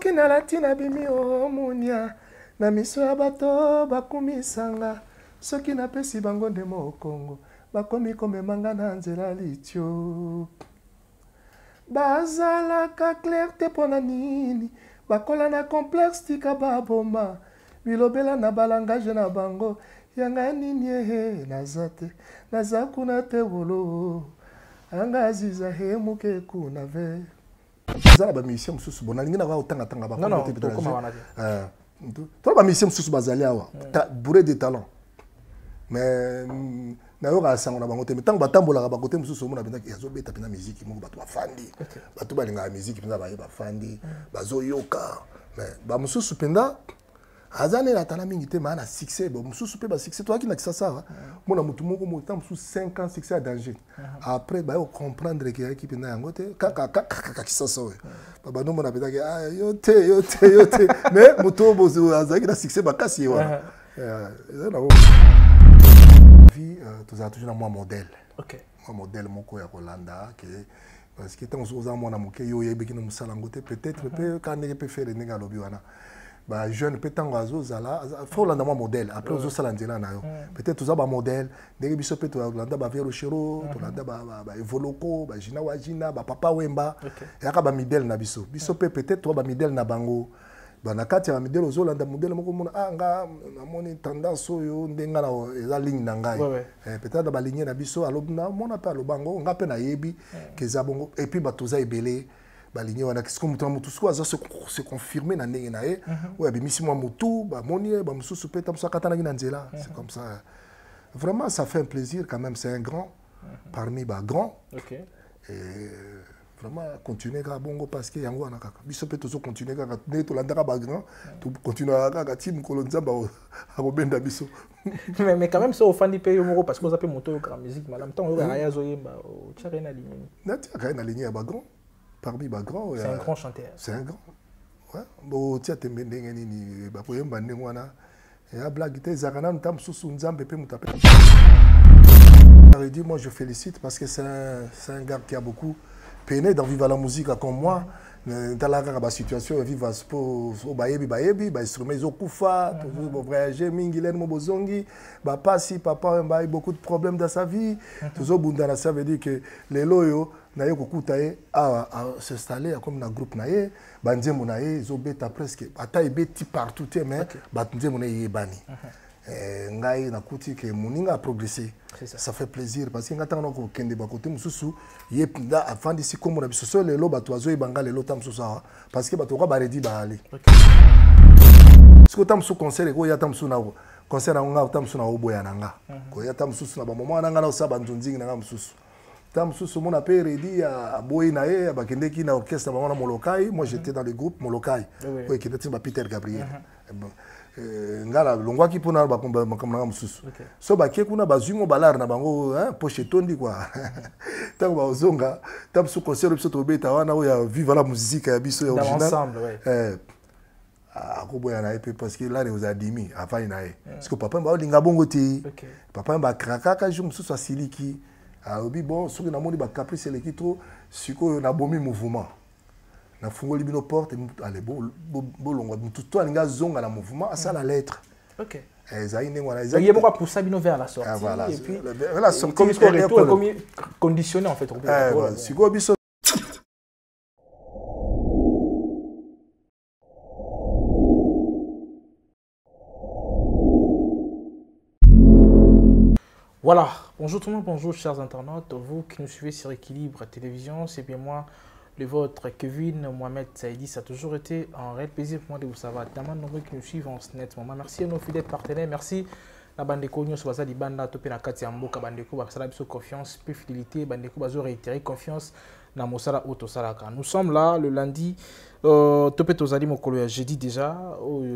Kina latina bimi omunia na miso ya bato bakumisanga soki na pesi bango ndemo Kongo bakomi komemanga na nzela litio bazala ka clarté pona nini bakola na complexe tika baboma bilobela na balangage na bango yanga nini ehe nazate nazakuna tewolo anga aziza he muke kuna ve zala ba mission mususu bonalingi na wa tanga tanga ba toi ba mission mususu bazali awa bourré de talent mais na yo rasanga na bango te mais tant ba tambola ba côté mususu mona benda ya zo beta pena musique moko ba to afandi ba to ba linga musique pena ba ye ba afandi ba zo yoka mais ba mususu penda Azane la tana mingi te mana succès bon mususu pe ba succès toi qui na kisasa mona mutu moko mo tant mususu 5 ans succès à danger après ba yo comprendre que équipe na yango te kaka kaka kisasa we baba no mona peta ke ah yo te mais mutu bozo azaki na succès ba kasi wa vie tous a toujours un modèle OK un modèle moko ya Kolanda que parce que tant mususu za mona moke yo yebeki na musala ngote peut-être peut quand ne peut faire ninga lobiwana bah jeune pétango azozala faut landa moi modèle après ozosala ndela nayo peut-être oza ba modèle ndenge biso pe to landa ba vero chero to landa ba evoloko ba jina wajina ba papa wemba yaka ba modèle na biso biso pe peut-être to ba modèle na bango ba na kati ya modèle ozolanda modèle moko mona anga na moni tendance oyo ndenga na eza ligne na ngai peut-être ba ligne na biso alobna mona pe alobango ngape na yebi ke za bongo et puis ba toza ebele baligné wana qu'est-ce qu'on montre tout ça se confirmer na ngenae ouais mais si moi mutu ba monie ba mususu peta musa katana ngina nzela c'est comme ça vraiment ça fait un plaisir quand même c'est un grand parmi ba grand OK et vraiment continuer ka bongo parce que yango wana kaka biso pe tozo continuer ka neto landaka ba grand tout continuer ka team kolonza ba akobenda biso mais quand même ça au fandi pe yomoko parce que on appelle moto grand musique madame tant yo ya zoyemba o tcharena ligne natia ka na ligne ya ba grand parmi les grands. C'est un grand chanteur. C'est un grand. Ouais. Bon, tiens, tu me dis que tu es un bon chanteur. Et la blague, tu es un grand chanteur. Moi, je félicite parce que c'est un gars qui a beaucoup peiné dans Viva la Musica comme moi. Dans la situation, Viva la Musica, les instruments, ils ont coupé, ils ont voyagé, ils ont bozongi, papa, si papa a eu beaucoup de problèmes dans sa vie. Tout ça veut dire que les loyaux, naye kokutaye a s'installer comme na groupe naye bandie monaye zo beta presque ataye beti partout mais bandie monaye bani ngai na kuti ke moninga a progresser ça fait plaisir parce que ngata na ko kende ba kote mususu yepinda avant d'ici comme na bisoso lelo bato azo ibanga lelo tam susa parce que bato ko ba redi ba ali siko tam su concert ko ya tam su na ko concert na nga tam su na oboya na nga ko ya tam susu na ba mama na nga na usaba nzonzingi na nga mususu Tam Soussoumon a perdu à Boïnaé, à Bakendeki, à l'orchestre à Molokaï. Moi, j'étais dans le groupe Molokaï, qui était Peter Gabriel. Ngala longwa ki pona ba komba makamanga mususu so ba ke kuna bazumo balar na bango hein poche tondi quoi tant ba ozonga tant su concert biso to beta wana o ya Viva la Musica ya biso ya original akoboya na epe parce que là les adimi afai na e parce que papa ba linga bongo ti papa ba krakaka ju mususu asiliki Ah oui bon, sur le monde il va capricer les kitos, sur quoi on a bombé mouvement. On a fongolé nos portes, allez bon, bon long, tout toi les gars zong à la mouvement, à ça la lettre. OK. Il y a beaucoup pour ça bino vers la sortie. Et puis la sortie comme conditionné en fait. Si quoi biso Voilà, bonjour tout le monde, bonjour chers internautes, vous qui nous suivez sur Équilibre Télévision, c'est bien moi, le vôtre Kevin Mohamed Saidi, ça a toujours été un réel plaisir pour moi de vous savoir, tellement de nombreux qui nous suivent en ce net moment, merci à nos fidèles partenaires, merci à la bande de cognos, à la bande de la Katiambo, à la bande de cognos, à la bande de confiance, plus fidélité, bande de cognos, à réitérer confiance, à la Mosala Otosalaka. Nous sommes là le lundi, topé tozali mokolo jeudi déjà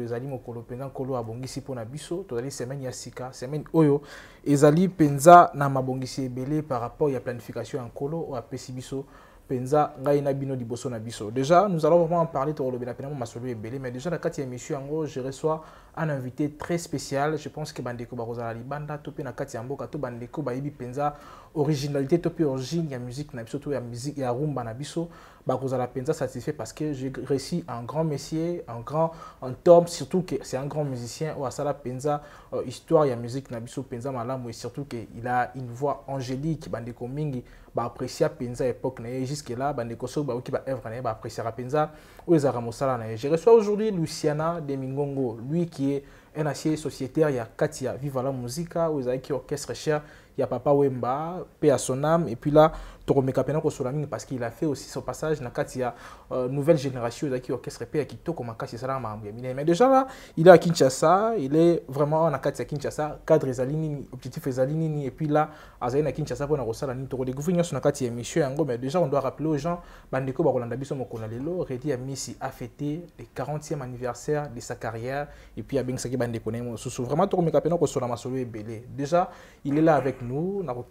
ezali mokolo penza kolo abongisi pona biso tozali semaine ya sika semaine oyo ezali penza na mabongisi ebele par rapport ya planification en kolo o apesi biso penza ngai na bino liboso na biso déjà nous allons vraiment en parler to lobela pena masolo ebele mais déjà la 4e émission ngo je reçois un invité très spécial je pense que bandeko ba kozala libanda topé na 4e mboka to bandeko ba yebi penza originalité topé origine ya musique na biso to ya musique ya rumba na biso je suis satisfait parce que j'ai réussi un grand messier, un grand homme, surtout que c'est un grand musicien. Ou à ça, histoire, il y a musique, Nabiso Penza Malam, et surtout qu'il a une voix angélique, Bandeko Mingi, apprécié Penza époque, jusque-là, Bandeko So, qui va œuvre, apprécié Penza, ou Ezara Moussala. Je reçois aujourd'hui Luciana de Mingongo, lui qui est un acier sociétaire, il y a Katia, Viva la Musica, où Ezaki Orchestre Cher, il y a Papa Wemba, paix à son âme, et puis là, Toromeka Penako Solamine, parce qu'il a fait aussi son passage dans Katia, nouvelle génération, Ezaki Orchestre Paix, qui toque comme Katia Salam à Mouya. Mais déjà là, il est à Kinshasa, il est vraiment en Katia Kinshasa, cadre Ezalini, objectif Ezalini, et puis là, Azaïna Kinshasa, pour Narosala, Nitoro, découvrir son Katia, Monsieur Ango, mais déjà, on doit rappeler aux gens, Bandeko Barolandabiso Mokonalelo, Rédi a Missi a fêté le 40e anniversaire de sa carrière, et puis à Bengsaki vraiment Toromeka Penako Solama Solo est belé. Déjà, il est là avec nous, nous avons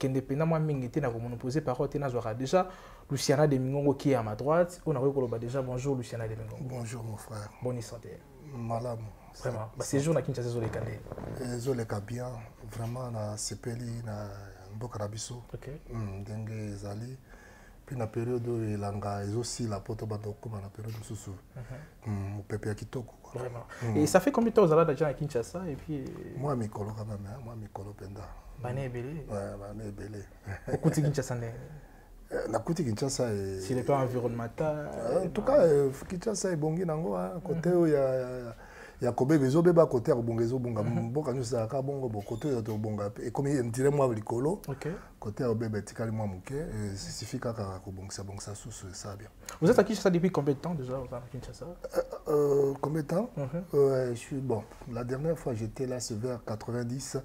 posé parole. Déjà, Luciana de Mingongo qui est à ma droite. On a déjà bonjour Luciana de Mingongo. Bonjour mon frère. Bonne santé. Malam. Vraiment. Ces jours, on a Kinshasa Zolekandé. Zolekabia, vraiment, na Sepeli, na Mbokarabiso. Ok. Dengue Zali. Puis na période où il y aussi la porte Bandokuma, la période où Soussou. Pépé Kitoko. Vraiment. Et ça fait combien de temps vous allez déjà à Kinshasa et puis... Moi, mes collègues, moi, mes collègues Penda. Bané Belé. Ouais, Belé. Beaucoup de Kinshasa. Kinshasa est... C'est le plan environnemental. En tout cas, Kinshasa est bon. Côté où il y a... Il y a Kobe Bezobeba côté à Bongezo Bonga. Bokanusaka Bongo Bokoto et Bonga. Et comme il y a un tiré moi avec Colo, côté à Bébé Tikali moi Mouké, et c'est fini à Bonga Bonga sous ça bien. Vous êtes à Kinshasa depuis combien de temps déjà? Combien de temps? Je suis bon. La dernière fois j'étais là, c'est vers 90.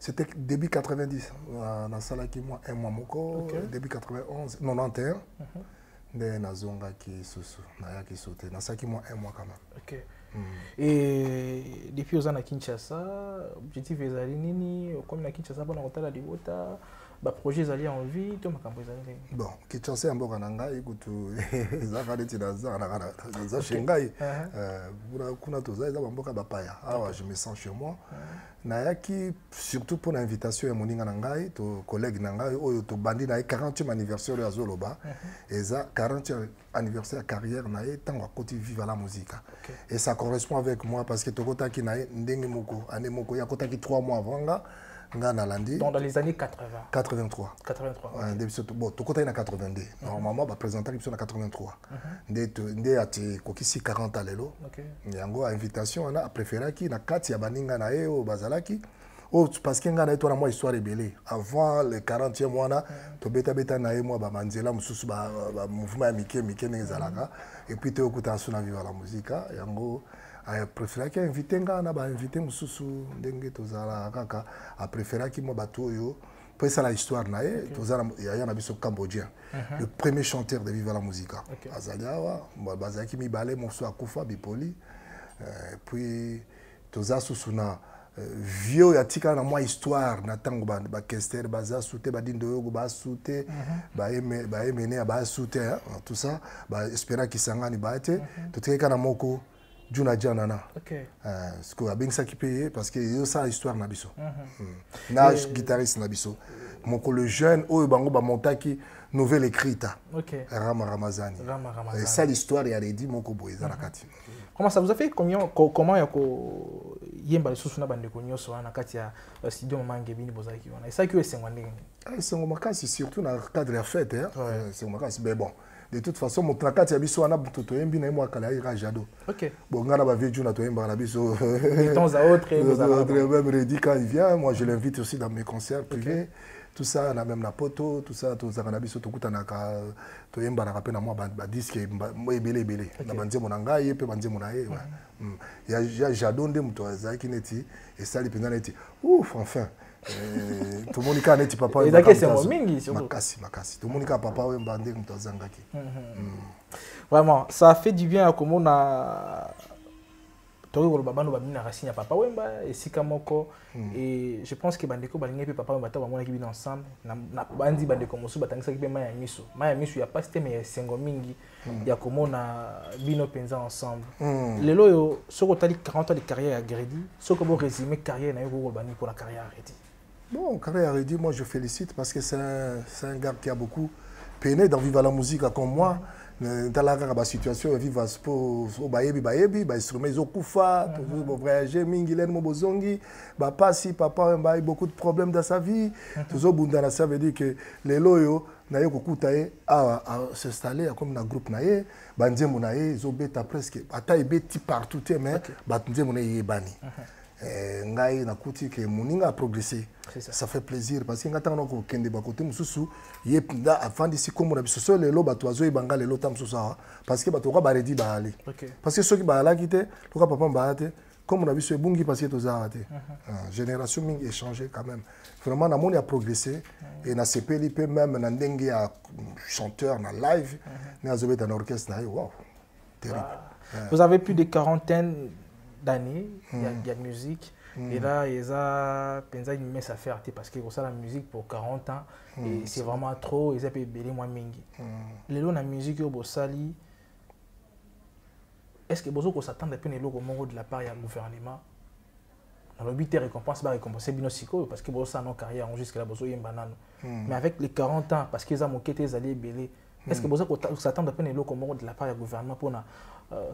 C'était début 90. Dans la salle qui moi un mois Moko. Début 91, 91. Mais Nazonga qui sous Naya qui sautait. Dans ça qui moi un mois quand même. Ok. Et depuis aux ans à Kinshasa, objectif est allé nini, comme la Kinshasa pour la rota la débota, bah projet allé en vie, tout ma campagne allé. Bon, Kinshasa en Bokananga, écoute, Zakari Tinaza, Naza Shengai, Kuna Toza, Zamboka Bapaya. Ah, je me sens chez moi. Nayaki, surtout pour l'invitation à Moninga Nangai, ton collègue Nangai, au bandit, 40e anniversaire de Azoloba, et ça, 40e anniversaire carrière, Naye, tant à côté Viva la Musica. Et ça correspond avec moi parce que Togota qui Naye, Ndengemoko, Anemoko, Yakota qui 3 mois avant là, dans les années 80. 83. 83. Bon, Togota est en 82. Normalement, va présenter l'émission en 83. Ndé à Kokisi 40 à l'élo. Yango, invitation, on a préféré qui, na Katia Baninga Naye, au Bazar. Parce que nga na toi moi histoire rebelle avant le 40e mois là to beta beta na moi ba manzela mususu ba mouvement mike nezalaka et puis te okuta suna Viva la Musica yango a préféré que invité nga na ba invité mususu ndenge tozala kaka a préféré ki moi bato yo pour ça la histoire na tozala ya na biso cambodgien le premier chanteur de Viva la Musica azaliawa bazaki mibale mususu akufa bipoli puis tozala susuna vieux yatika na moi histoire na tango ba kester baza souté ba dindo ba souté ba emene ba souté tout ça ba espéra ki sangani ba te totika na moko juna janana ce que abeng ça qui paye parce que yo ça histoire na biso na guitariste na biso moko le jeune o bango ba montaki nouvelle écrite Rama Ramazani et ça l'histoire ya redi moko boyza na kati. Comment ça vous a fait comment il y a des choses qui sont dans le studio de Maman Kevin Mohamed Saidi. Et ça, c'est un cas, c'est surtout dans le cadre de la fête. C'est un cas, mais bon. De toute façon, mon tracat, il y a des choses qui sont dans le cadre de la fête. Ok. Bon, on a vu que tu as de temps à autre. Même Reddy, quand il vient, moi, je l'invite aussi dans mes concerts privés. Tout ça, même la poto, tout ça, tout ça, tout ça, tout le monde qui a un papa, il a vraiment, ça fait du bien à comment on a. Et je pense que Bandeko et Papa Wemba sont ensemble. Il n'y a pas de système, il y a des ensemble. Les lois, si vous avez 40 ans de carrière à Gredi, si vous résumez carrière pour la carrière à Gredi. Bon, carrière à Gredi, moi je félicite parce que c'est un gars qui a beaucoup peiné dans Viva la Musique comme moi. dans la situation, ils vivent au baïebi, baïebi, ils ont koufa, ils ont voyagé, Mingilen Mobozongi, papa, si papa a beaucoup de problèmes dans sa vie, tout le ça veut dire que les loyaux, s'installer comme un groupe, ils ont presque, partout, mais ils ont bani. Progressé. Ça fait plaisir parce que ceux qui ont quitté, comme on a vu ce bungi passer aux arrêtés. Génération Ming est changée quand même. Vraiment, la monde a progressé et na CPLIP même na dengue à chanteur na live, na zobé dans l'orchestre, wow, terrible. Vous avez plus de quarantaine d'années, il y a musique. Et là, il y a une messe à faire parce que ça la musique pour 40 ans et c'est vraiment trop. Ils ont payé moins mingi. Les lots la musique au Bossali. Est-ce que vous s'attendez à peu de la part du gouvernement? Dans le but de récompense, récompenser Binosico parce que vous avez une carrière jusqu'à la y banane. Mais avec les 40 ans, parce qu'ils ont moqué les alliés belés, est-ce que vous s'attendez à peu de la part du gouvernement pour la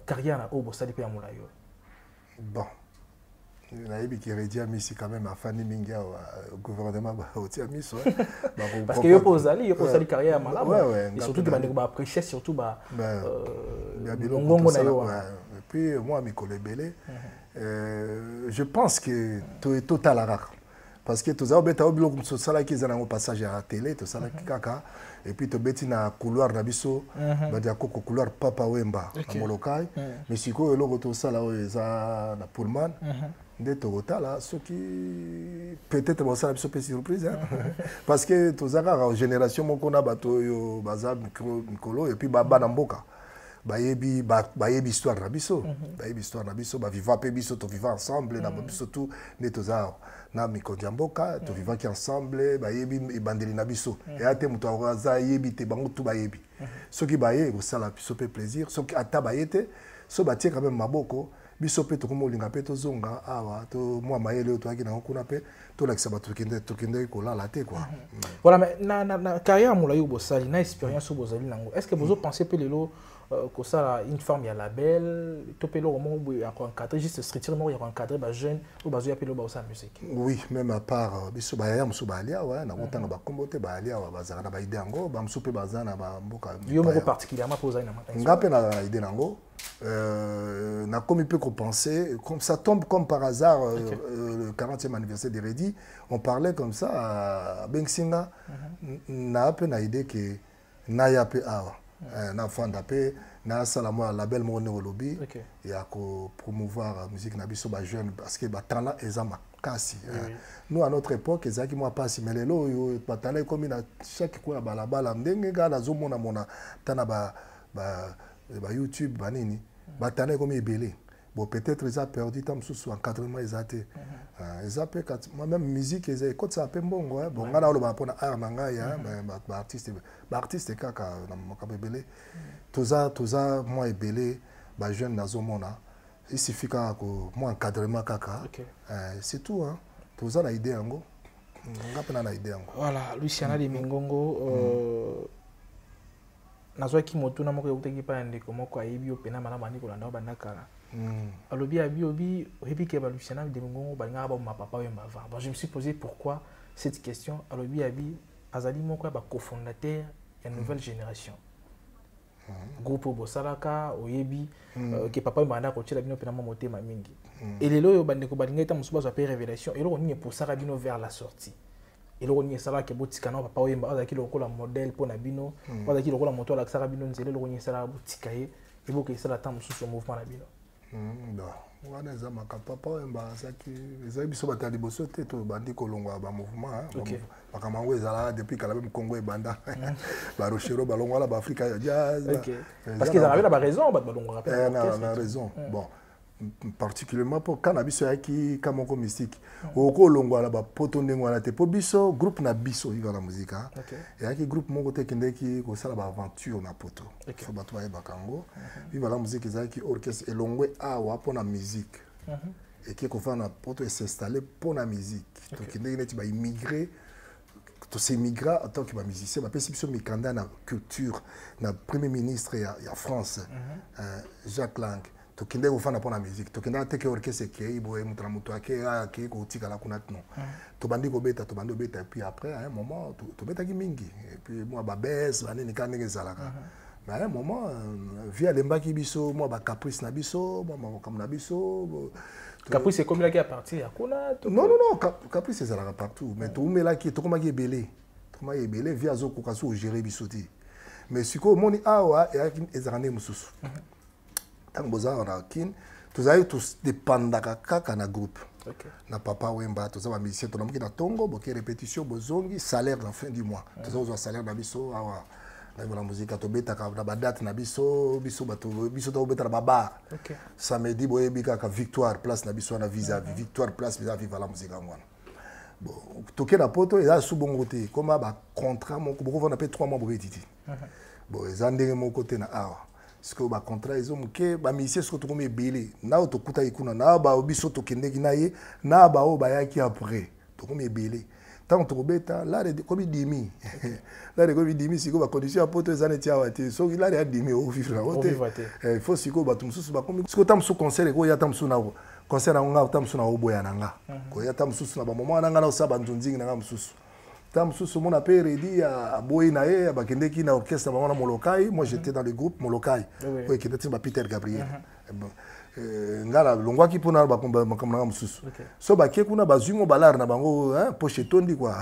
carrière au Bossali et à Moulayo? Bon. Naïbi qui rédia Missi quand même à Fanny Minga au gouvernement Baotia Miss. Parce que Yopozali carrière malade. Et surtout, il va prêcher, surtout. Et puis, moi, Mikole Bele, je pense que tout est total à rare. Parce que tous les gens qui ont un passage à la télé, tous les gens qui ont et puis tous na couloir nabiso, couloir Papa Wemba à Molokaï, mais si vous avez tout ça là où ils ont na Pullman, des Toyota là, ceux qui peut-être vont ça une surprise, parce que tous les gens génération mon qu'on a bateau yo bazab micro et puis baba namboka. Bayebi histoire nabiso bayebi histoire nabiso ba vivant pe biso to vivant ensemble na biso tout netoza na mikondiamboka to vivant ensemble bayebi e bandeli nabiso et ate muto aza yebi te bango tout bayebi soki baye ko sala biso pe plaisir soki ata bayete so batie quand même maboko biso pe to komo linga pe to zonga awa to moi mayele to akina kuna pe to lakisa ba to kende ko la la te quoi voilà mais na carrière mulayo bosali na expérience bozali nango est-ce que vous pensez pe lelo que ça une forme y a label topelo au moment où il y a encadré juste strictement il y a encadré bas jeune ou bas appelé bas sa musique oui même à part biso ba yam so balia ouais na montant ba kombote ba alia wa bazana na ba idée ngo ba msupe bazana ba mboka yo moko particulièrement posa na matin ngape na idée ngo n'a comme il peut compenser comme ça tombe comme par hasard le 40e anniversaire de Redi on parlait comme ça à Bensinga n'a pas na idée que na ya pe awa na fanda pe na sala mo label mo ne lobby et à promouvoir musique na biso ba jeune parce que ba tala ezama kasi nous à notre époque ezaki moi pas si melelo yo ba tala comme na chaque quoi ba balabala ndenge ga na zo mona tana ba YouTube ba nini ba tala comme ebele bon peut-être ils a perdu temps sous encadrement ils a été ils a peu moi-même musique ils écoute ça peu bon quoi bon là on va prendre art nanga ya artiste kaka na mokabebele toza moi ebele ba jeune nazomona il suffit ka ko moi encadrement kaka c'est tout hein toza na idée ngo ngapena na idée ngo voilà Luciana de Mingongo nazo ki motuna moko yokuteki pa ndeko moko ayibi opena mala mani ko landa ba nakala alobi abiobi oyebi ke ba Luciana de Mingongo ba ngaba ba papa Wemba avant je me suis posé pourquoi cette question alobi abi azali moko ba cofondateur ya nouvelle génération groupe bosalaka oyebi ke papa Wemba anda ko tshela bino pena motema mingi et lelo yo ba ndeko ba ngeta musuba za pe révélation et lelo ni pour ça bino vers la sortie et le rogné sala qui boutika na papa Wemba azaki loko la modèle pour na bino azaki loko la moto la sala bino nzele le rogné sala boutika ye et boke sala tam sous mouvement na bino bon on a za papa Wemba azaki les abiso batali bosote to bandi kolongwa ba mouvement ba kamango ezala depuis kala même Congo e banda ba rochero ba longwa la ba Afrique ya jazz parce qu'ils avaient la raison ba longwa rappel on a raison bon particulièrement pour cannabis qui kamoko mystique au kolongwa la ba poto ndengwa la te po biso groupe na biso Viva la Musica et aki groupe moko te kende ki ko sala ba aventure na poto so ba toye ba kango Viva la Musica ezaki orchestre elongwe awa pona musique et ki ko fa na poto s'installer pona musique to kende neti ba immigré tous ces migrants en tant que musicien, ma perception mes candidats dans la culture, dans le Premier ministre en France, Jacques Lang. Tu es au fan de la musique, tu es dans l'orchestre qui est tu es puis après, à un moment, tu es dans mingi. Et puis, moi, je mais à un moment, via les mbaki biso, moi, caprice nabiso, moi, comme nabiso. Caprice, c'est comme là qui est parti à Kola. Non, non, non, caprice, c'est là partout. Mais tu es là qui est trop belé. Tu es belé via Zoko Kassou, gérer bisoti. Mais si tu es là, tu es là, tous ailleurs tous dépendent kaka na groupe na Papa Wemba tous ailleurs musiciens tous les Tongo beaucoup répétition bozongi salaire en fin du mois tous ailleurs salaire na biso awa na Viva la Musica to beta ka na date na biso biso bato biso to beta baba samedi boye bika victoire place na biso na visa victoire place visa Viva la Musica mwana bon toke na poto eza sous bon côté comme ba contrat mon beaucoup on appelle 3 mois pour éditer bon ils andé mon côté na awa parce que le contrat ils ont que bah monsieur ce que tu connais belé na auto kuta ikuna na ba obiso to kende ginaye na ba o ba yaki après tu connais belé tant tu beta là les comme demi là les comme demi si ko ba condition apoto za netia wati so là les demi au vivre là au il faut si ko ba tumsusu ba comme si ko tamsu concert ko ya tamsu na concert na nga tamsu na oboya na nga ko ya tamsu na ba moment na nga na sa ba ndunzingi na nga msusu tamsusu mon appel redi à Boinae à Bakendeki na orchestre maman Molokaï moi j'étais dans le groupe Molokaï oui qui était Peter Gabriel ngala longwa ki pona ba komba makamna msusu so ba ke kuna bazumo balar na bango hein pocheton di quoi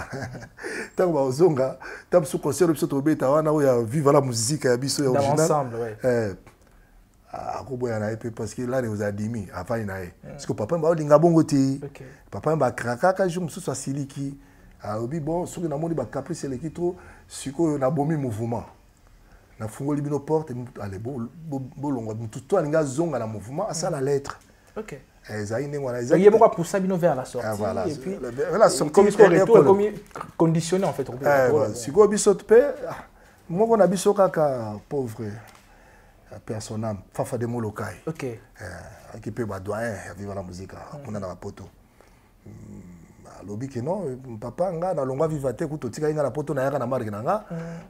tant ba ozonga tamsu concert biso to beta wana oya Viva la Musica ya biso ya original ensemble parce que là, nous a dimi avant inae parce que papa ba linga bongo ti papa ba krakaka jum msusu asiliki. Alors, bon, si on a un caprice, c'est l'équipe, si on a un mouvement, on a fongé les portes, allez, bon, tout le monde a un mouvement, ça la lettre. Ok. Il y a beaucoup pour ça, vers la sortie. Voilà. Et puis, comme il est conditionné, en fait. Si on a un peu moi, on a un peu de pauvre personne, Fafa de Molokaï. Ok. Qui peut être doyen, vivre la musique, on a un poteau. Lobby que non papa nga na longa vivate ku totika nga na poto na yaka na marque nga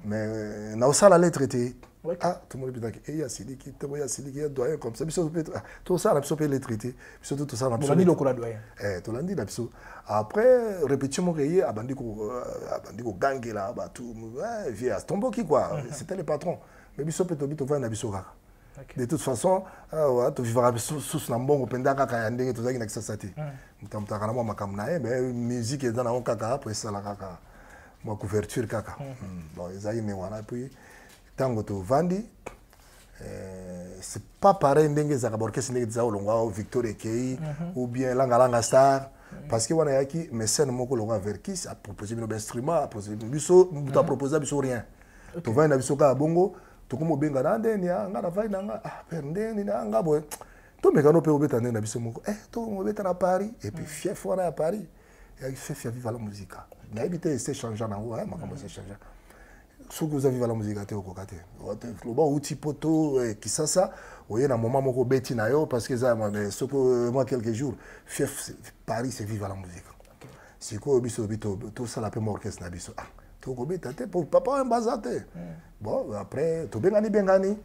mais na osala lettre té ah tout monde peut que ya sidiki te moya sidiki ya doyen comme ça biso peut tout ça la biso peut lettre té biso tout ça na biso ni lokola doyen to landi na biso après répétition mo reye abandi ko gangela ba tout vieux tomboki quoi c'était le patron mais biso peut to bito va na biso kaka de toute façon tu vivras sous na mbongo penda kaka ya ndenge to zaki na kisasati mtamtakana mwa makamnae mais musique est dans la kaka après ça la kaka mwa couverture kaka bon ezali ne wana puis tango to vandi c'est pas pareil ndenge za orchestre ndenge za longo Victor Ekei ou bien langa star parce que wana yaki mais scène moko longo verkis a proposé un instrument a proposé biso tu as proposé biso rien to vandi biso ka bongo to komo benga na ndeni nga na vai na nga pendeni na nga boy to mekano pe obeta ndeni na biso moko to obeta na Paris et puis fief wana à Paris et il fait faire Viva la Musica na habité c'est changeant en haut hein ma comme c'est changeant sous que vous avez Viva la Musica te okokate le bon outil poto Kinshasa oyé na moment moko beti na yo parce que ça moi quelques jours fief Paris c'est Viva la Musica c'est quoi biso bito tout ça la pe orchestre na biso pour papa un bazaté. Bon après tu bengani bengani.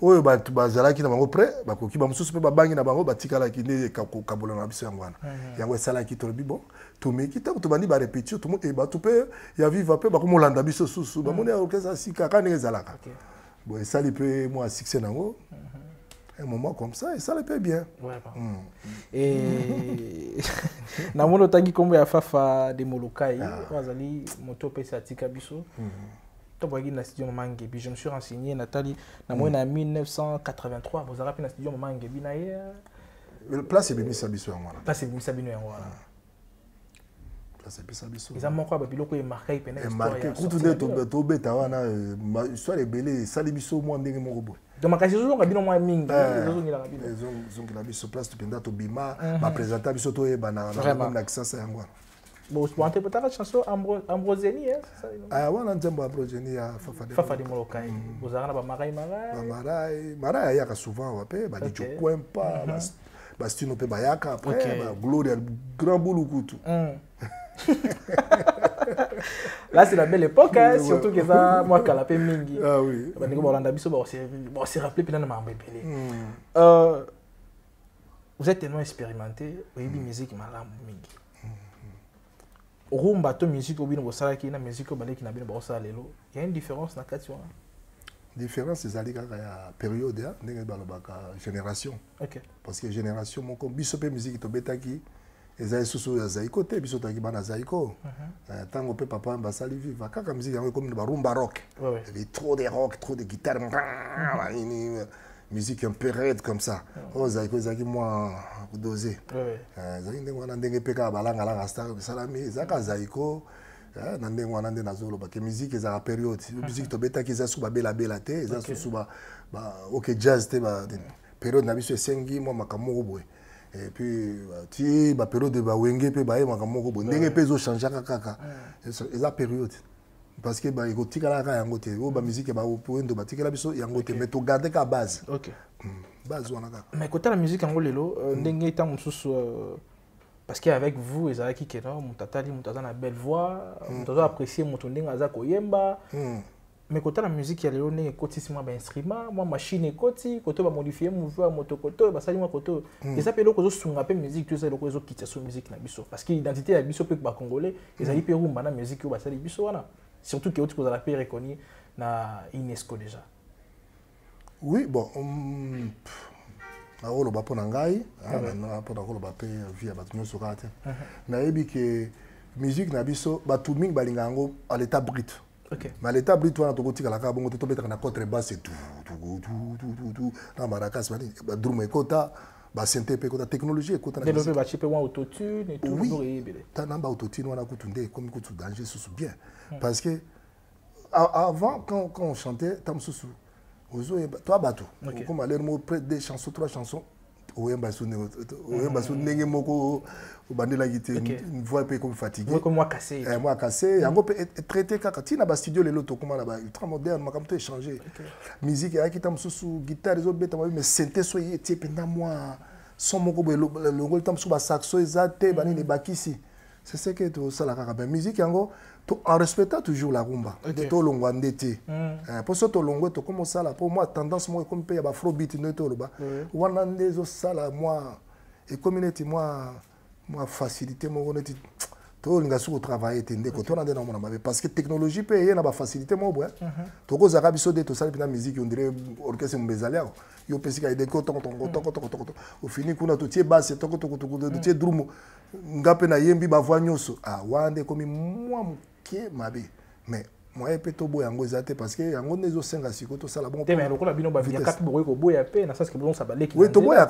Oui bah tu bazala qui n'a pas prêt bah qui va me soucier bah bangi n'a pas bah tikala qui n'est qu'aboule n'a pas besoin de moi. Y a ouais ça là qui tombe bon. Tu me quittes tu vas ni bah répéter tu me bah tu peux y a vivre après bah comme on l'a d'habitude sous bah mon est orchestre si kaka n'est zalaka. Bon ça il peut moi succès n'a pas. Un moment comme ça et ça le paie bien. Et na mono tangi kombo ya fafa de Molokaï bazali moto pe satika biso to bogi na studio Mangebi je me suis renseigné Nathalie na mono en 1983 vous avez na studio Mangebi na le place est misa biso yango la place est misa bino yango la place est misa biso ils ont manqué biloko e marqué pena histoire kutu de to beta wana histoire ebele sali biso mo ndenge mo robo. Donc, ma question est Là, c'est la belle époque, hein, ouais. Surtout que ça, moi, calapé mingi. Ah oui. Bah, on s'est rappelé, puis là, on m'a embêté. Vous êtes tellement expérimenté, vous avez une musique malade, mingi. Rumba, to musique, obi no sala ki na musique obale ki na bino ba sala lelo. Il y a une différence dans quatre ans. Différence c'est aller à période hein, ndenge balobaka génération. OK. Parce que génération mon ko biso pe musique to betaki ezali susu ya zaiko te biso taki bana zaiko. Tango pe papa Wemba sali viva kaka musique yango comme ba rumba rock. Il y avait trop de rock, trop de guitare, musique un peu raide comme ça. Oh zaiko zaki moi doser. Zaki ndenge wana ndenge pe ka balanga la rasta salami zaka zaiko. Musique est à période. Musique jazz période et puis tu période de wenge pe baé makamokobo ndenge pe zo changer kaka eza période parce que ba ekotika la ka yango te ba musique ba poendo ba tikela biso yango te mais to garder ka base. OK. Base wana kaka. Mais côté la musique yango lelo ndenge ta mususu. Parce qu'avec vous, ils avaient qui est là, Moutata a une belle voix, Moutata apprécié Moutonding, Azak Oyemba. Mais quand la musique, il y a les cotissements d'instruments, moi, machine et cotis, quand on va modifier mon voix, motocoto, bah ça dit moi coto. Et ça peut le cause sous rappel musique, tout ça le cause qui tient sous musique n'abisso. Parce que l'identité n'abisso peut pas congolais, ils allaient perdre mon musique au bassin d'Abisso. Surtout que autres causes à la paix reconnues na UNESCO déjà. Oui, bon. Aolo bapo nangai na pona kolo bape via batunyo sokate na yebi ke musique na biso batuming balinga yango à l'état brut. OK. Mais à l'état brut wana tokoti kala ka bongo to betra na contrebasse tout tout na maracas bani drum ekota ba synthé pe kota technologie ekota na développer ba chipe wana autotune et tout pour yebele. Ta namba autotune wana kutunde comme kutu danger sous bien parce que avant quand on chantait tamsusu toi bateau comme aller mot près des chansons trois chansons Oyemba sou nenge moko bandela guité une voix peu comme fatigué moi cassé yango traité kaka tina ba studio lelo to comme là ba ultra moderne makam to changer musique ya ki tam sou guitare zo beta mais synthé so yete penda moi son moko le gol tam sou ba saxo ezate bani ne bakisi c'est ce que to sala kaka ba musique yango en respectant toujours la rumba. Okay. Tout longo endetté. Pour ça tout longo to comme ça là pour moi tendance moi comme paye ba afrobeat no to loba. Wana ndezo sala moi et communauté moi facilité moi on était tout linga sou travailler tende ko tona ndena mona mabe parce que technologie paye na ba facilité moi bwa. To ko zaka biso de to sala pina musique on dirait orchestre mbezalea. Yo pesika de ko ton au fini kuna to tie basse to tie drum ngape na yembi ba voix nyoso. Ah wande comme moi mais moi je peux te parce que yango nezo senga sikoto sala bon mais lokola bino ba via kat boye ko boya pe na sas ke bon sabale ki oui to boya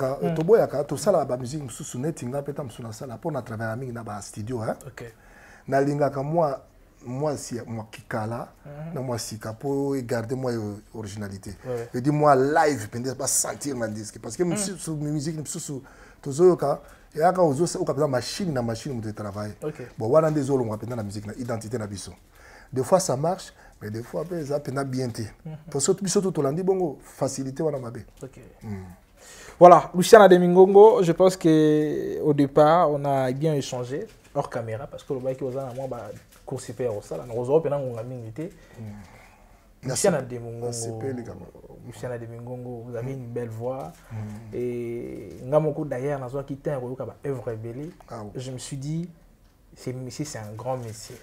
ka to sala ba musique mususu netinga pe tam suna sala pour na travailler mingi na ba studio hein. OK. Na linga ka moi si moi kikala na moi si kapo garder moi originalité. Je dis moi live pendant pas sentir ma disque parce que mususu musique mususu to zoyoka et à cause de ça, on a machine de travail. Bon, on a des zones où on a la musique, l'identité, la vision. Des fois, ça marche, mais des fois, ça peut être bien. Pour ça, tout le monde facilité, on a ma. Voilà, Luciana de Mingongo, je pense qu'au départ, on a bien échangé, hors caméra, parce que le bail qui est là, moi, cours super au salon, on a milité. Luciana de Mingongo, vous avez une belle voix. Et d'ailleurs, dans une œuvre belle, je me suis dit, ce monsieur, c'est un grand monsieur.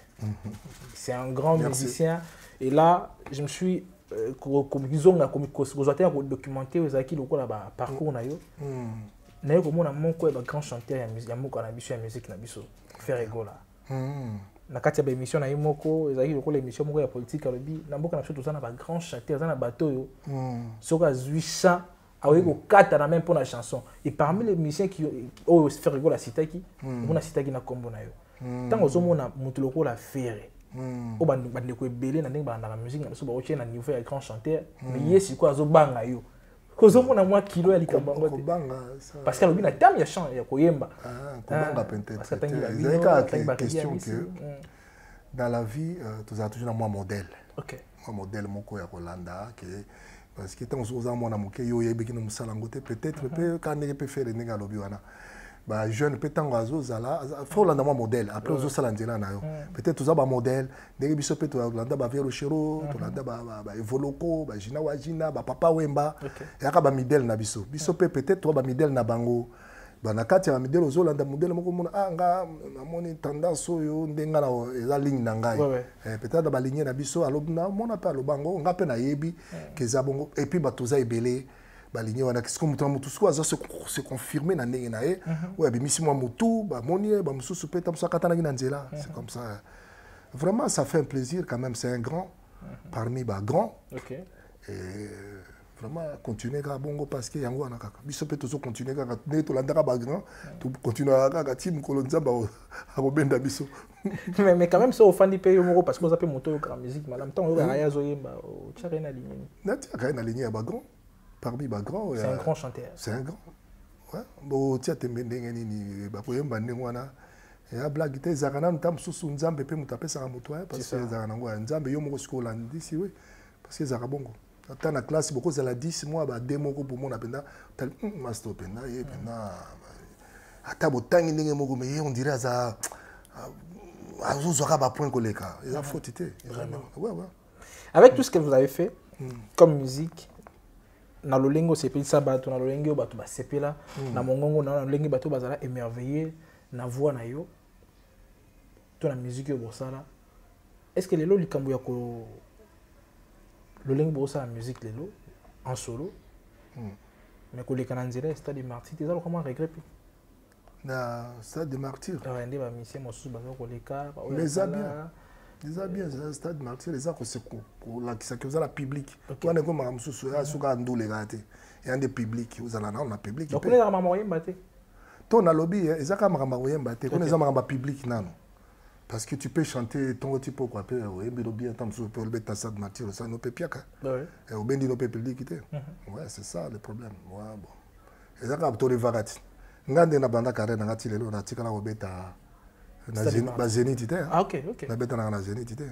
C'est un grand musicien. Et là, je me suis documenté le parcours. Je suis un grand chanteur de musique. Faire rigolo. Na kati ba émission na yimoko ezaki lokola émission moko ya politique alobi na mboka na biso tozana ba grand chanteur zana bato yo soka zuisa awe ko kata na même pour la chanson et parmi les musiciens qui o faire rigolo la sitaki on a sitaki na kombo na yo tango zo mona mutu lokola fere o bande ko ebele na ndenge ba na musique na biso ba oche na niveau ya grand chanteur mais yesi ko azo banga yo kozo mona mwa kilo ya likambango te parce que alobi na tam ya chant ya koyemba parce que c'est une question que dans la vie tu as toujours un modèle. OK. Un modèle moko ya kolanda que parce que tant on se usa mona moke yo yebiki no musalango te peut-être peut quand ne peut faire ndinga lobi wana bah jeune pétan gazo zala faut l'endroit modèle après aux autres landela na yo peut-être tous a ba modèle des biso peto landa ba vero chero to landa ba voloko ba jina wajina ba papa wemba ya ka ba modèle na biso biso peut-être toi ba modèle na bango ba na kati ba modèle aux landa modèle moko mona anga na moni tendance yo ndenga na eza ligne na ngai peut-être ba ligne na biso alobna mona pa lo bango nga pe na yebi ke za bongo et puis ba toza ebele baligné on a qu'est-ce qu'on montre tout ça se confirmer na ngenae ouais ben misi moi moto ba monier ba musu super tam ça katana nginzela c'est comme ça vraiment ça fait un plaisir quand même c'est un grand parmi ba grand OK et vraiment continuer ka bongo parce que yango na kaka biso peut toujours continuer ka to landaka ba grand to continuer ka team kolonza ba abobenda biso mais quand même ça au fan du pays moro parce que ça peut monter au grand musique madame tant on ya zoyemba au tcharena ligné na tcharena ligné ba grand. Parmi les grands, c'est un grand chanteur. C'est un grand. Ouais. Bon, tiens, tu es mené, bah pour y emmener moi là. Et à blague, tu es zaranam tam sous Zambé, puis nous taper ça à moto, parce que zaranam ouais, Zambé, yo moro scola d'ici oui, parce que zarabongo. Attends la classe, beaucoup ça la 10 mois, bah des mots pour mon apenda, tel master penda, et penda. Attends, bon temps il n'est moro mais on dirait ça. Azou zora bah point collègue. Il a faute été. Ouais ouais. Avec tout ce que vous avez fait comme musique. Na lolengo sepeli sabato na lolengo bato ba sepela na mongongo na lolengo bato bazala émerveillé na voix na yo to na musique yo bosala est-ce que lelo likambo ya ko lolengo bosala musique lelo en solo mais ko le kananzela stade martyr tezalo comment regretter na stade martyr rende ba mission mosusu ba ko le ka les abia déjà bien c'est un stade martyr les actes c'est pour la qui ça que vous allez public toi ne comme ramsou soya souka ndou les raté et un des publics vous allez on a public donc on est maman Wemba té ton na lobby et ça comme maman Wemba té on est maman public non parce que tu peux chanter ton type quoi peu Wemba lobby tant sur pour le bête stade martyr ça no pepiaka et au bendi no public té ouais c'est ça le problème ouais bon et ça comme to les varati ngande na banda carré na ngati lelo na tikala au bêta na zénithité. Ah OK. Na beta na zénithité.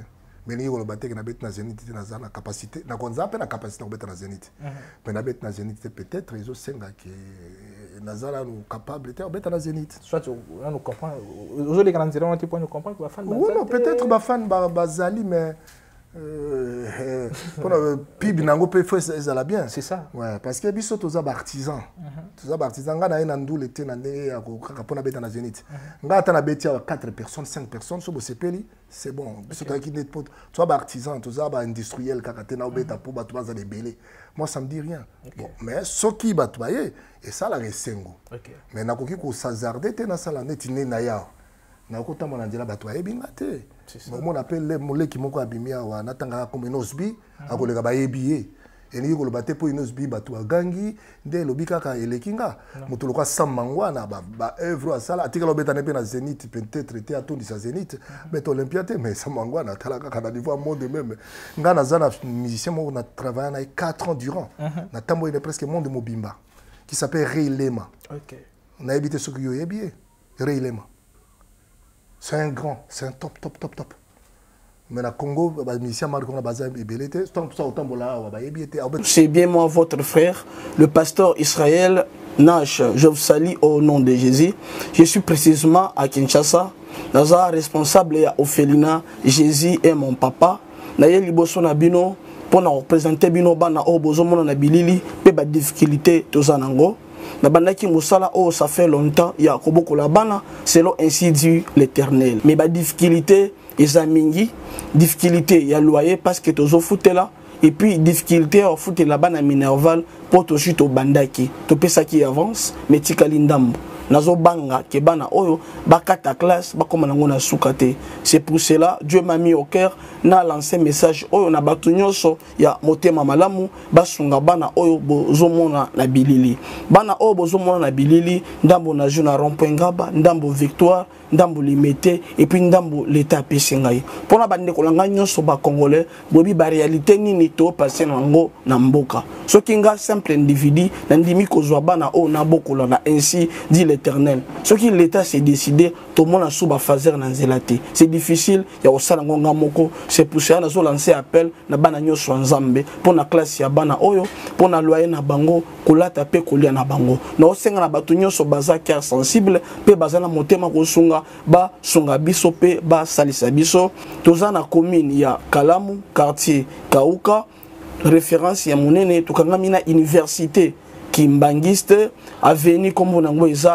Mais ni ko batek na beta na zénithité na za na capacité na konza pe na capacité ko beta na zénith. Mais na beta na zénithité peut-être ils ont senga que na za la capacité ko beta na zénith. Soit on nous comprend. Aujourd'hui les grands gens type on comprend que ba fan ba. Oui non, peut-être ba fan ba bazali mais pour pib nango pe faut ça la bien. C'est ça. Ouais, parce que biso toza ba artisan. Tous les artisans, ils ont tous les ténèbres, ils ont tous les ténèbres, ils ont tous les ténèbres, 4 personnes, 5 personnes, c'est bon. Tu as des artisans, tu as des industriels, tu as des ténèbres, tu as des bélés. Moi, ça ne me dit rien. Bon, mais ce qui est battu, c'est ça la resengo. Mais il y a des gens qui sont hasardés, ils sont là, ils sont là. Ils sont là, ils sont là, ils sont là. On appelle les mollets qui sont abîmés, on attend comme un osbi, on les abîmés. Et nous avons battu pour une osbi bateau à Gangi, des lobikaka et les kinga. Motoloka Samangwana, bah œuvre à ça. Article obétane bien à Zénith, peut-être était à tout de sa Zénith, mais Olympiate, mais Samangwana, Talaka, on a dû voir monde même. Ganazana, musicien, on a travaillé 4 ans durant. On a tambouré presque monde Mobimba, qui s'appelle Reylema. On a évité ce que vous avez Reylema. C'est un grand, c'est un top. Mais le Congo, les musiciens marquent la base de l'ébélité. C'est bien moi, votre frère, le pasteur Israël Nash. Je vous salue au nom de Jésus. Je suis précisément à Kinshasa. Je suis responsable à Ophelina. Jésus est mon papa. Je suis liboson abino pour nous représenter bino bana au bozomona na bilili pe ba difficulté tozanango. Nabanaki musala oh ça fait longtemps ya koboko la bana selon ainsi dit l'Éternel mais ba difficulté eza mingi difficulté ya loyer parce que tozo futela et puis difficulté au futela bana minerval pour to chute au bandaki to pesa qui avance mais tikali ndambo nazo banga ke bana oyo bakata classe bakoma nango na sukate c'est pour cela Dieu m'a mis au cœur na lancé message oyo na bato nyonso ya motema malamu basunga bana oyo bozomona na bilili bana oyo bozomona na bilili ndambo na juna rompengaba ndambo victoire ndambo limité et puis ndambo l'état pesingai pona bande ko langa nyonso ba congolais bobi ba réalité nini to passer nango na mboka soki nga simple individu na ndimi ko zwa bana oyo na bokola na ainsi dit l'éternel. Ce qui l'État s'est décidé, tout le monde a sous faire dans zélaté. C'est difficile, il y a aussi moko, c'est pour ça qu'on a lancé appel na bananyo swanzambe pour la classe ya bana oyo, pour la loyer na bango, kola tape kolia na bango. Na osenga na batunyo so baza qui sensible, pe baza na motema kosunga ba sunga biso pe ba salisa biso. Toza na commune ya Kalamu, quartier Kauka, référence ya monene tukangamina université. Kimbangiste avenue comme on a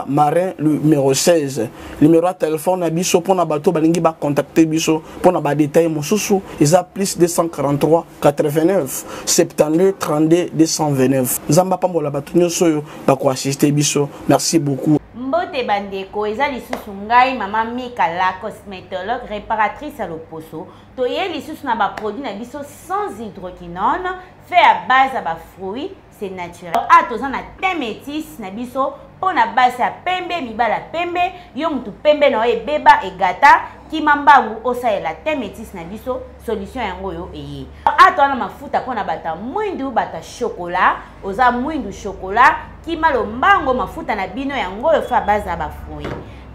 marin numéro 16 numéro de téléphone abisso pour na bateau balingi ba contacter biso pour na ba détail mosusu isa plus 243 89 72 32 229 nzamba pambola bato nyoso yo ba ko assister biso. Merci beaucoup. Mbote bandeko eza lisusu ngai Maman Mika la cosmétologue réparatrice à l'oposo toye lisusu na ba produit na biso sans hydroquinone fait à base à ba fruits. C'est naturel. Ah, tous on a des métis, nabiso, on a basse à pembe, mibala pembe, yom tu pembe noé beba et gata, qui m'emballe ou osa et la des métis nabiso, solution en goyo et. Ah, toi on a ma fouta qu'on a bata moindou bata chocolat, osa moindou chocolat, qui malombango ma fouta nabino et en goyo fa base à bafoui.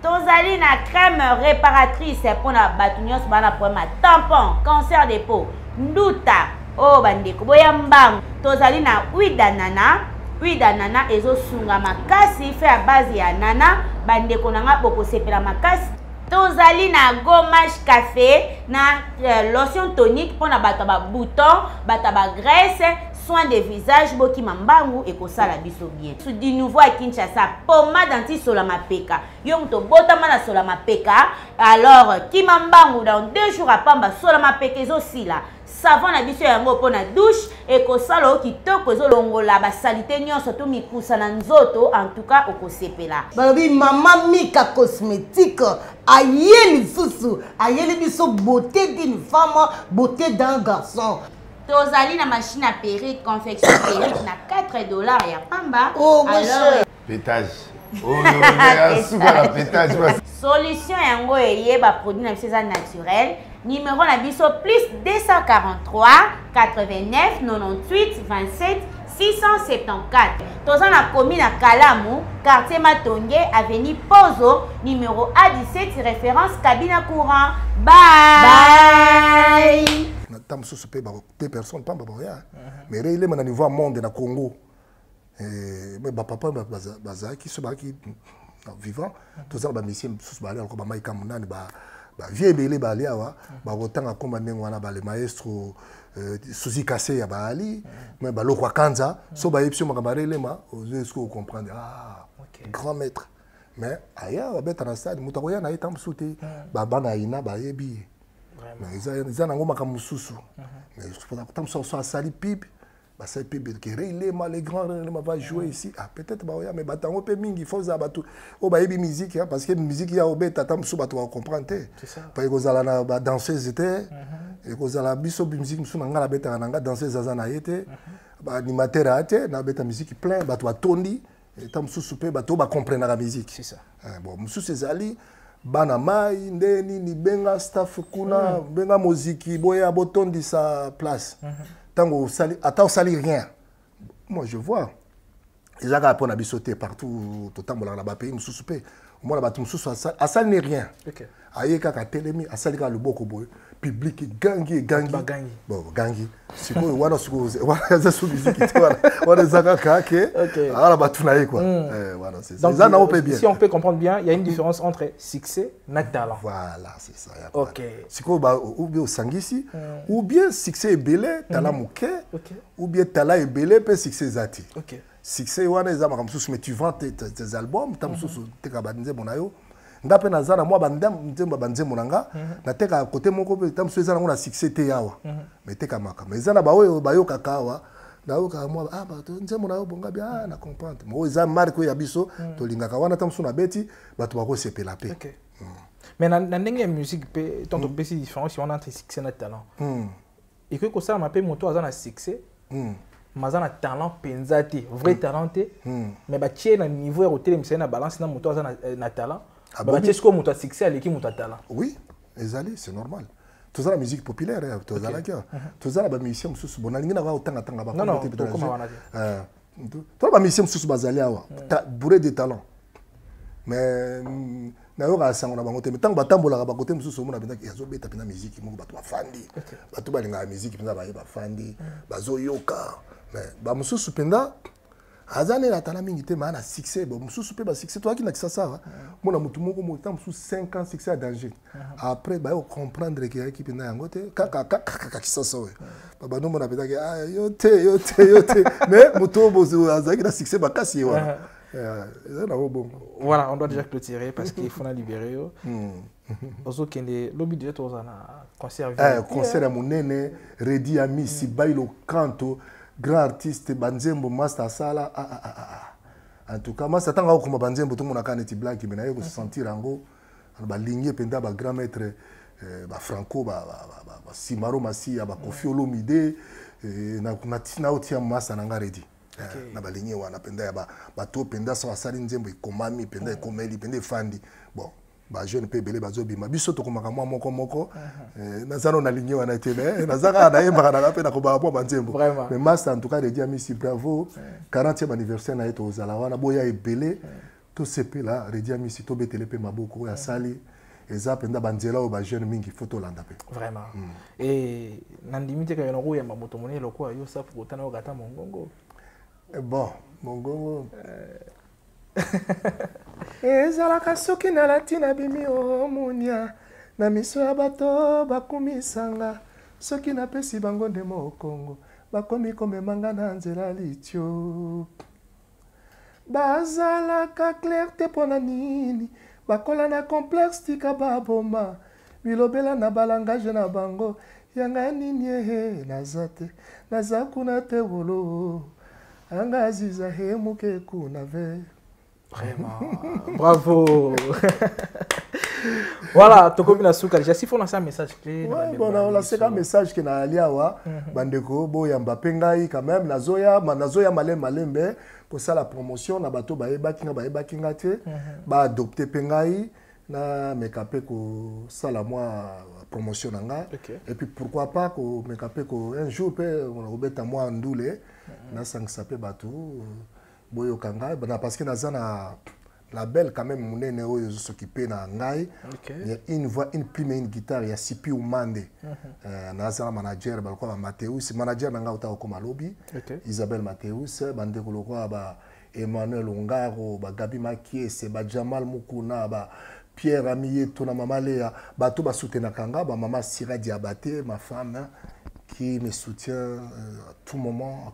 Tozali na crème réparatrice pour na batunios bana pour ma tampon cancer des peaux, douta. Oh bandeko boyambang tozali na huile d'ananas ezo sunga makasi fait à base ya nana bandeko nanga boko sepela makasi tozali na gommage café na lotion tonique pour na bata ba bouton bata ba graisse soin de visage boki mambangu ekosala biso bien sou di nouveau à Kinshasa pomade anti solama peka yong to botama na solama peka alors ki mambangu dans 2 jours à pamba solama peka ezo sila savon na biso yango pona douche ekosala okitoko ezo longola ba salité nyonso to mikusa na nzoto en tout cas okosepela balobi Maman Mika cosmétique ayeli susu ayeli biso beauté d'une femme beauté d'un garçon. Tozali na machine à perruque, confection perruque, na $4 et à pamba. Oh, alors... Pétage. Oh, la pétage. Solution yango eye ba produit na biso naturel. Numéro na biso plus 243 89 98 27 674. Tozan na commune à Kalamu, quartier Matongue, avenue Pozo, numéro A17, référence cabine à courant. Bye. Bye. Des personnes pas mais il est à niveau monde na Congo mais papa qui se bat qui vivant tout ça ba monsieur sous ba alors ba maika munani ba vieux belé ba liawa ba botanga komba ndengo na ba le maestro Susi Kassé ya ba ali mais ba lokwa kanza so ba epsio makabare elema est-ce que vous comprenez ah grand maître mais aya ba beta na stade mutakoya na itam souté ba bana ina ba yebi. Mais ils ont un peu de soucis. Mais ils ont sali pipe. Les grands vont jouer ici. Peut-être mais il faut que musique. Parce que la musique, il y a un peu de comprendre. C'est ça. Parce que la danseuse était. Et que la musique, la danseuse était. L'animateur était. La musique plein. La tondi. Et la musique, comprendre la musique. C'est ça. Bon, Ali. Bana mai ndeni ni benga staff kuna benga muziki boya botondi sa place tango sali attends sali rien moi je vois ils aga pona bisoté partout tout tambola na ba pays mususupe moi na ba mususu asali ni rien OK ayeka ka telemi asali ka loboko boy public gangi ba gangi bon gangi siko wana siko wana siko musique tu vois wana zaka kake ala ba tunaye quoi voilà c'est ça na opé bien si on peut comprendre bien il y a une différence entre succès et talent voilà c'est ça OK siko ba ou bien sangisi ou bien succès et belé talent moké ou bien talent et belé pe succès zati OK succès wana ezama comme sous mais tu vends tes albums tam sous te ka banze bonayo ndape nazana moi bandam nzemba banzemo nanga nateka côté moko pe tam sueza na succès te yawa mais te kamaka mais zana baoyo bayoka kawa daoka moi ah ba nzemo na yo bonga bia na comprendre moi za marque ya biso to lingaka wana tam suna beti batu bako sepela pe OK mais na ndenge musique pe tant pe si différence on entre succès na talent et que ça m'a pe moto azana succès mazana talent penzati vrai talenté mais ba tie na niveau au télé na balance na moto azana na talent. Oui, c'est normal. Tout ça la musique populaire, tout ça la gueule. Tout ça la musicien mususu bonalinga na autant attendre ba. Non, comment on a dit. Tout la musicien mususu bazali awa, bourré de talent. mais naora sango na bango te tant batambola ka bakote mususu mona benda yazo beta pena musique moko bato afandi bato balinga ya musique pena baye bafandi bazo yoka mais ba mususu penda azane la tala mingi te mana succès ba mususu pe ba succès toi ki na kisasa mona mutu moko mo tant mususu 5 ans succès à danger après ba yo comprendre que équipe na yango te kaka kaka kisasa we baba no mona benda ah yo te mais mutu bozo azaki na succès ba kasi wana. Voilà, on doit déjà clôturer parce qu'il faut la libérer. Ozo kende lobby de toi na concert. Concert à mon nene, Redi Ami, Sibailo Kanto, grand artiste Banzembo Master Sala. En tout cas, moi ça tanga ko Banzembo tout mon akaneti black mais na yo se sentir ango ba ligné penda ba grand maître ba Franco ba Simaro Masia ba Koffi Olomidé na tina otia massa na ngaredi. Na baligné wana penda ba bato penda so asali nzembo ikomami penda ikomeli penda fandi bon ba jeune pe belé bazo bima biso to komaka mwa moko na zano na ligné wana tele na zaka na yemba na penda ko ba ba nzembo mais master en tout cas de dire merci bravo 40e anniversaire na eto zala wana boya ebelé to sepe la redia merci to betele pe maboko ya sali eza penda banzela o ba jeune mingi photo landa pe vraiment et nandimite ka yongo ya mamoto moni lokwa yo sa pour tana ogata mongongo. Bon, mon gogo. Ezalaka soki na latina bimi o munya na miso ya bato bakumisanga soki na pesi bango nde mokongo bakomi komemanga na nzela litio bazalaka clarté pona nini bakola na complexe tika baboma bilobela na balangage na bango yanga nini ehe nazate nazakuna te wolo. Vraiment, bravo. Voilà, tu as vu si on a un message clé. Oui, on a un message qui est allé à la Bandeko, Boyamba Pengaï, quand même, Nazoya, Manazoya Malem Malembe, pour ça la promotion, Nabato Baebakingate, adopté Pengaï, na mekapé ko sala moi promotion nanga et puis pourquoi pas ko mekapé ko un jour pe on obeta moi ndule na sang sapé bato boyo kanga parce que na zana la belle quand même monene oyo s'occuper na ngai il y a une voix une plume une guitare ya sipi ou mande na zana manager ba ko Mathéus manager nanga uta ko malobi Isabelle Mathéus bande ko lokwa ba Emmanuel Ngaro ba Gabi Makiese ba Jamal Moukouna ba Pierre Amiye, ton maman Léa, bato ba soutenir Kanga, ba maman Sira Diabaté, ma femme qui me soutient à tout moment.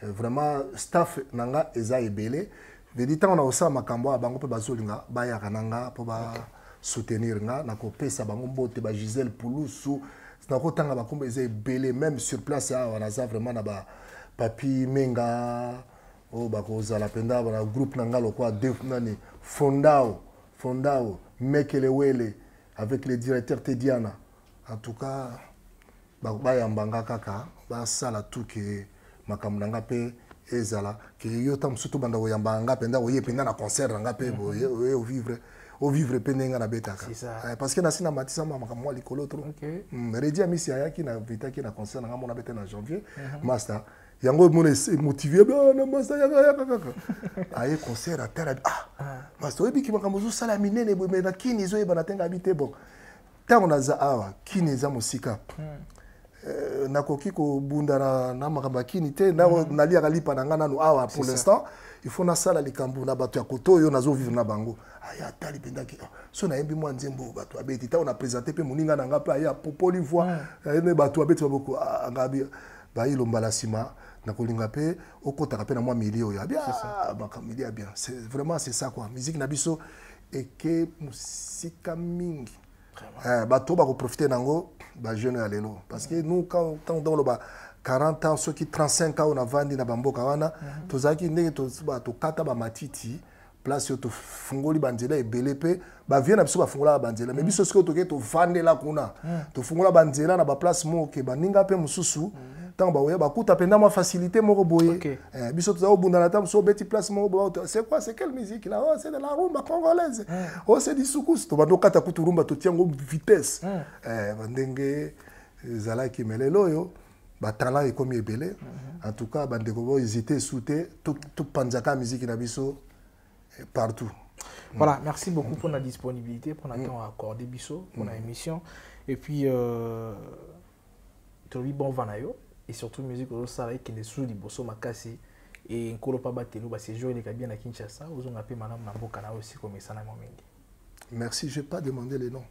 Vraiment staff nanga eza ebele. De dit on a aussi makambo bango pe bazolinga, ba ya kananga po ba soutenir nga na ko pesa bango bote ba Giselle Poulousou, na ko tanga ba kombe eza ebele même sur place a wana za vraiment na ba papi Menga o ba ko za la penda ba groupe nanga lokwa def nani Fondao, Mekelewele, avec le directeur Tediana. En tout cas, Bayambanga Kaka, Basala Touke, Makamunangape, Ezala, qui yotam surtout Bandaoyambanga, Penda, Oye, Penda, na concert, Rangape, au vivre, Penenga, na Betaka. Parce que Nassina Matissa, Makamwa, Likolotro. Redia Missia, qui n'a vita, qui n'a concert, Rangamon, na Beten en janvier, Master. Yango est motivé, aye concert à terre. Ah, master, oyebi ki makambo salamine ne boye na kini zo yeba na tenga bite bon. Tango za awa kini za musika. Na koki ko bunda na makamba kini te na nali akalipa na ngana no awa pour l'instant, il faut na sala likambu na bato ya koto yo nazo vivre na bango. Aya tali penda ki. So na yembi mwa nzembo bato abeti ta ona présenter pe moninga na ngapa ya popoli voix ne bato abeti boko ngabi ba ilombala sima. C'est vraiment c'est ça quoi. Musique nabiso et que musique mingi. Bato ba ko profiter nango ba jeune alelo parce que nous quand on dans le 40 ans ceux qui 35 ans on a vendu na bamboka wana tozaki ndenge to ba to kata ba matiti place yo to fungoli banzela e belepe ba vient na biso ba fungola banzela mais biso siko to ke to vandela kuna to fungola banzela na ba place mo ke ba ninga pe mususu facilité mon okay. C'est quoi, c'est quelle musique là? Oh, c'est de la rumba congolaise. Oh, c'est du soukous. Tu vas donc à rumba, tu tiens vitesse. Bandenge zala qui me l'éloyo. Talent est comme belé. En tout cas, bandego hésiter, souter, tout panzaka musique nabiso partout. Voilà, merci beaucoup pour la disponibilité, pour le temps à accorder Bissot, pour l'émission. Et puis, Tobi Bon Vanayo, et surtout, musique au Salai qui est sous les Bosso Makassi. Et Nkolo Pabatelo, c'est jour il est bien à Kinshasa, vous en appelez Madame Nambokana aussi comme ça. Merci, je n'ai pas demandé les noms.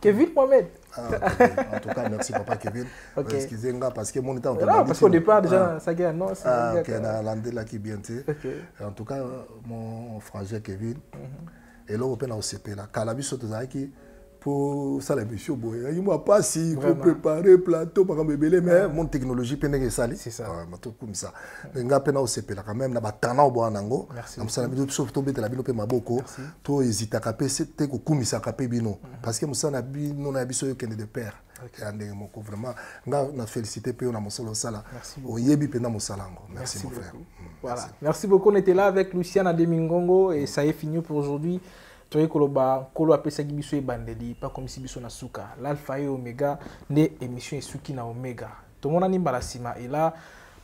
Kevin Mohamed. Ah, en tout cas, merci papa Kevin. Okay. Excusez-moi parce que mon état en train de dire. Parce qu'au départ, déjà, ça gagne. Non, ah, ok, l'Andé là qui vient. En tout cas, mon frangin Kevin, et là, on a au CP là. Calabiso, tu as dit pour ça, les messieurs, il m'a pas si pour préparer plateau, pour bébé, mais mon technologie, pénègue et sali. C'est ça. Comme ça. On a pénègue au CP là, quand même, on a tana au Boanango. Merci. Comme ça, la vidéo, sauf tomber de la vidéo, pénègue Maboko. Toi, hésite à caper, c'était que Koumi s'est capé bino. Parce que Moussa n'a pas eu de père. Vraiment, on a félicité Péo dans mon salon. Merci beaucoup. Merci mon frère. Voilà. Merci beaucoup. On était là avec Luciana de Mingongo et ça est fini pour aujourd'hui. Toi koloba kolo apesa gibiso e bandeli pas comme si biso na suka l'alpha et omega ne émission suki na omega to mona ni balasima et là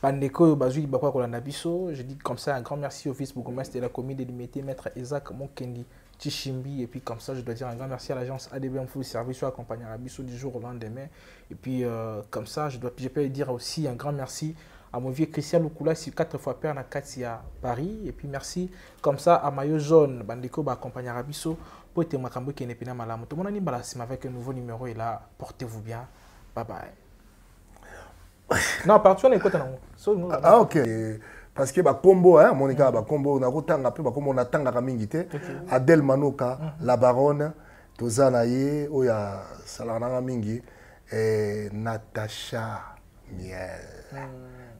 bandeko yo bazui bakwa kolanda biso je dis comme ça un grand merci au Facebook comme c'était la comédie de maître Isaac Mokendi Tshimbi et puis comme ça je dois dire un grand merci à l'agence ADBM Full Service qui accompagne biso du jour au lendemain et puis comme ça je peux dire aussi un grand merci à mon vieux Christian Loukoula, c'est 4 fois père, Nakati à Paris. Et puis merci, comme ça, à Mayo Jaune, Bandeko, accompagné Rabisso, pour te montrer que n'est pas mal. Tout le monde est avec un nouveau numéro et là, portez-vous bien. Bye bye. Non, par contre, on est content. Ah, ok. Parce que combo, hein, mon gars, combo, on a autant après, comme on attend la ramingité, Adèle Manoka, la baronne, Tozanaye, Oya, Salana Mingi, et Natacha Miel.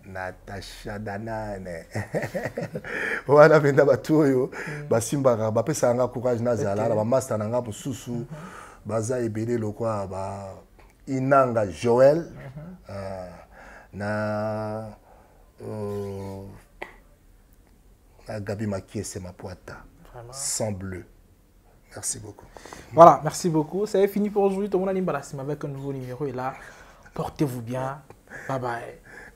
Natacha Danane. Voilà, je suis là, je suis là, je suis là, courage suis là, je suis là, je suis là, je suis là, je suis là, je merci beaucoup. Voilà, merci beaucoup. Ça est fini pour aujourd'hui. Tout le monde est avec un nouveau numéro et là, portez-vous bien. Bye bye.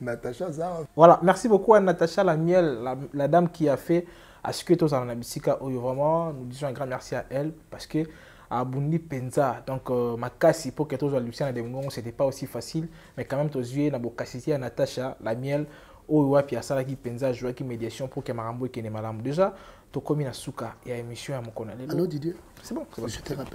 Natacha Zara. Voilà, merci beaucoup à Natacha Lamiel, la dame qui a fait à ce que tous en Abissika Oyo vraiment. Nous disons un grand merci à elle parce que à Bundi Penza, donc ma casse pour que tous à Luciana de Mingongo, c'était pas aussi facile, mais quand même tous yeux na bokasiti à Natacha Lamiel Oyo puis à Salaki Penza jouer qui médiation pour que Marambo et Kenemalamo déjà to komi na suka et à émission à mon connale. Allô Didier. C'est bon. Je te rappelle.